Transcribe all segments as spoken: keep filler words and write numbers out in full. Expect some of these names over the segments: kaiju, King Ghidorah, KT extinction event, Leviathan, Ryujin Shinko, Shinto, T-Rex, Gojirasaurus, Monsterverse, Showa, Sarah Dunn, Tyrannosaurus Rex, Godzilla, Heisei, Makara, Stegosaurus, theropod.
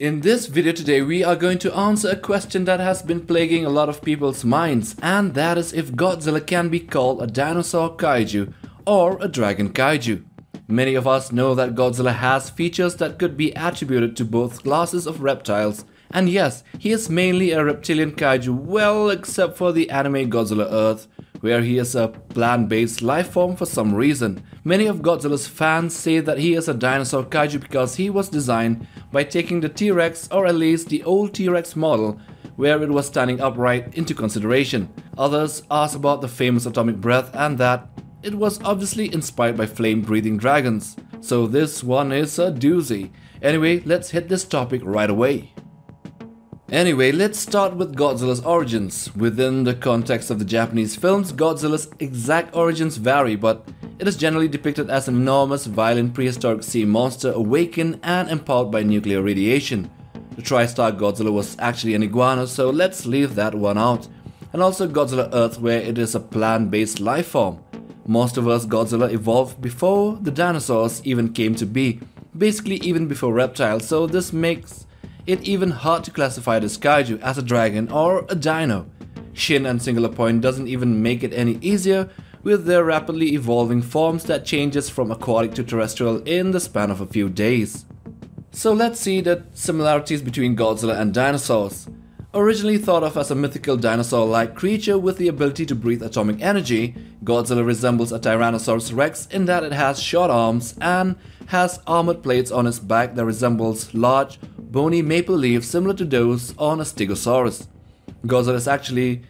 In this video today we are going to answer a question that has been plaguing a lot of people's minds, and that is if Godzilla can be called a dinosaur kaiju or a dragon kaiju. Many of us know that Godzilla has features that could be attributed to both classes of reptiles, and yes, he is mainly a reptilian kaiju, well except for the anime Godzilla Earth, where he is a plant-based life form for some reason. Many of Godzilla's fans say that he is a dinosaur kaiju because he was designed by taking the T-Rex, or at least the old T-Rex model, where it was standing upright, into consideration. Others ask about the famous atomic breath and that it was obviously inspired by flame-breathing dragons. So this one is a doozy. Anyway, let's hit this topic right away. Anyway, let's start with Godzilla's origins. Within the context of the Japanese films, Godzilla's exact origins vary, but it is generally depicted as an enormous, violent, prehistoric sea monster awakened and empowered by nuclear radiation. The Tri-Star Godzilla was actually an iguana, so let's leave that one out. And also Godzilla Earth, where it is a plant-based life form. Monsterverse Godzilla evolved before the dinosaurs even came to be, basically even before reptiles, so this makes it's even hard to classify this kaiju as a dragon or a dino. Shin and Singular Point doesn't even make it any easier with their rapidly evolving forms that changes from aquatic to terrestrial in the span of a few days. So let's see the similarities between Godzilla and dinosaurs. Originally thought of as a mythical dinosaur-like creature with the ability to breathe atomic energy, Godzilla resembles a Tyrannosaurus Rex in that it has short arms and has armored plates on its back that resembles large, bony maple leaves similar to those on a Stegosaurus. Godzilla is actually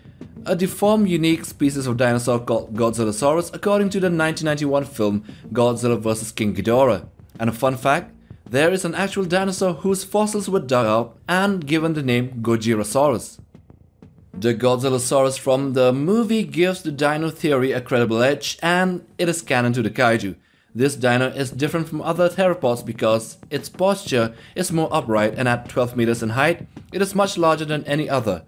a deformed, unique species of dinosaur called Godzillasaurus, according to the nineteen ninety-one film Godzilla versus. King Ghidorah. And a fun fact, there is an actual dinosaur whose fossils were dug out and given the name Gojirasaurus. The Godzillasaurus from the movie gives the dino theory a credible edge, and it is canon to the kaiju. This dino is different from other theropods because its posture is more upright, and at twelve meters in height, it is much larger than any other.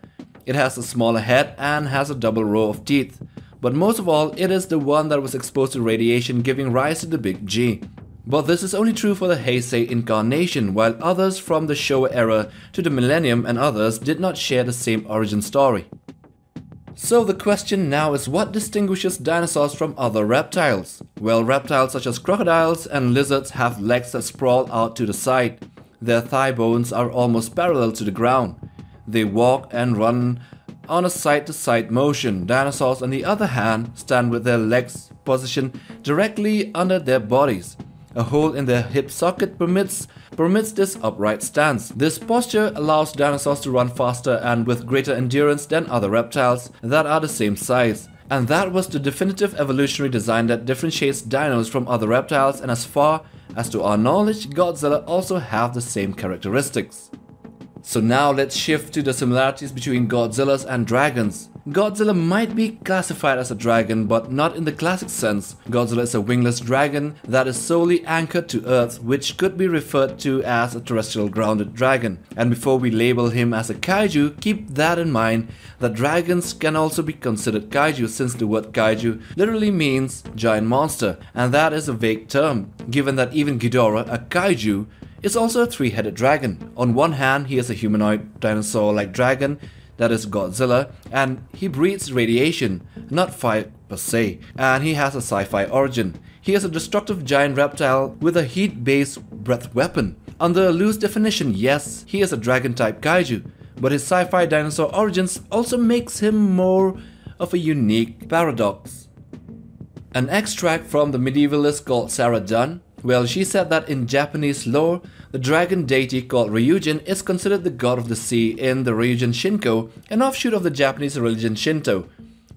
It has a smaller head and has a double row of teeth. But most of all, it is the one that was exposed to radiation, giving rise to the big G. But this is only true for the Heisei incarnation, while others from the Showa era to the millennium and others did not share the same origin story. So the question now is, what distinguishes dinosaurs from other reptiles? Well, reptiles such as crocodiles and lizards have legs that sprawl out to the side. Their thigh bones are almost parallel to the ground. They walk and run on a side-to-side motion. Dinosaurs, on the other hand, stand with their legs positioned directly under their bodies. A hole in their hip socket permits, permits this upright stance. This posture allows dinosaurs to run faster and with greater endurance than other reptiles that are the same size. And that was the definitive evolutionary design that differentiates dinos from other reptiles, and as far as to our knowledge, Godzilla also have the same characteristics. So now let's shift to the similarities between Godzillas and dragons. Godzilla might be classified as a dragon, but not in the classic sense. Godzilla is a wingless dragon that is solely anchored to Earth, which could be referred to as a terrestrial grounded dragon. And before we label him as a kaiju, keep that in mind that dragons can also be considered kaiju, since the word kaiju literally means giant monster, and that is a vague term, given that even Ghidorah, a kaiju, is also a three-headed dragon. On one hand, he is a humanoid dinosaur-like dragon, that is Godzilla, and he breathes radiation, not fire per se, and he has a sci-fi origin. He is a destructive giant reptile with a heat-based breath weapon. Under a loose definition, yes, he is a dragon-type kaiju, but his sci-fi dinosaur origins also makes him more of a unique paradox. An extract from the medievalist called Sarah Dunn. Well, she said that in Japanese lore, the dragon deity called Ryujin is considered the god of the sea in the Ryujin Shinko, an offshoot of the Japanese religion Shinto.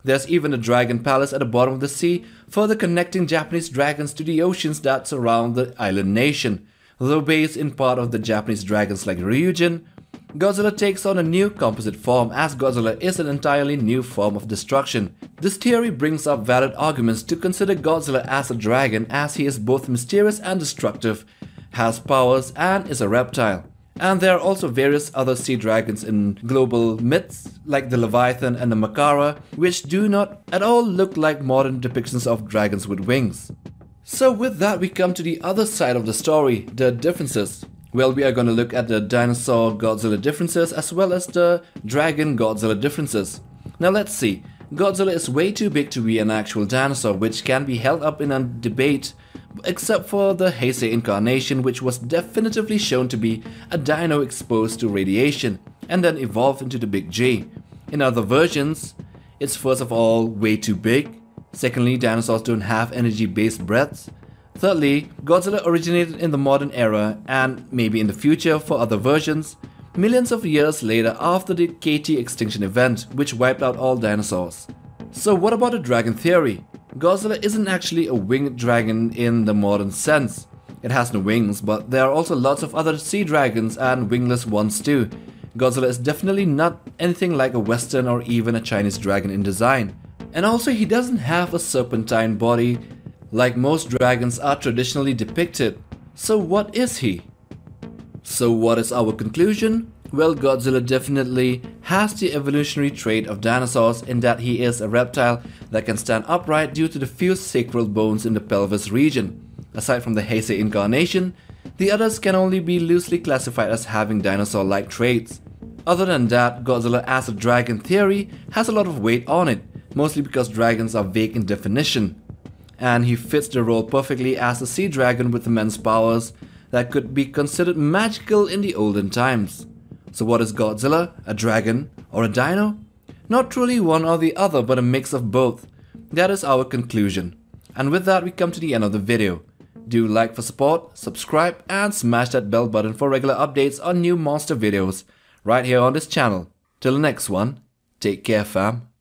There's even a dragon palace at the bottom of the sea, further connecting Japanese dragons to the oceans that surround the island nation. Though based in part of the Japanese dragons like Ryujin, Godzilla takes on a new composite form, as Godzilla is an entirely new form of destruction. This theory brings up valid arguments to consider Godzilla as a dragon, as he is both mysterious and destructive, has powers and is a reptile. And there are also various other sea dragons in global myths like the Leviathan and the Makara, which do not at all look like modern depictions of dragons with wings. So with that we come to the other side of the story, the differences. Well, we are going to look at the dinosaur Godzilla differences as well as the dragon Godzilla differences. Now let's see. Godzilla is way too big to be an actual dinosaur, which can be held up in a debate, except for the Heisei incarnation, which was definitively shown to be a dino exposed to radiation and then evolved into the Big J. In other versions, it's first of all way too big, secondly dinosaurs don't have energy-based breaths, thirdly Godzilla originated in the modern era and maybe in the future for other versions, millions of years later after the K T extinction event which wiped out all dinosaurs. So what about the dragon theory? Godzilla isn't actually a winged dragon in the modern sense. It has no wings, but there are also lots of other sea dragons and wingless ones too. Godzilla is definitely not anything like a Western or even a Chinese dragon in design. And also he doesn't have a serpentine body like most dragons are traditionally depicted. So what is he? So what is our conclusion? Well, Godzilla definitely has the evolutionary trait of dinosaurs in that he is a reptile that can stand upright due to the few sacral bones in the pelvis region. Aside from the Heisei incarnation, the others can only be loosely classified as having dinosaur-like traits. Other than that, Godzilla as a dragon theory has a lot of weight on it, mostly because dragons are vague in definition. And he fits the role perfectly as a sea dragon with immense powers that could be considered magical in the olden times. So what is Godzilla, a dragon or a dino? Not truly one or the other, but a mix of both. That is our conclusion. And with that, we come to the end of the video. Do like for support, subscribe and smash that bell button for regular updates on new monster videos right here on this channel. Till the next one, take care fam.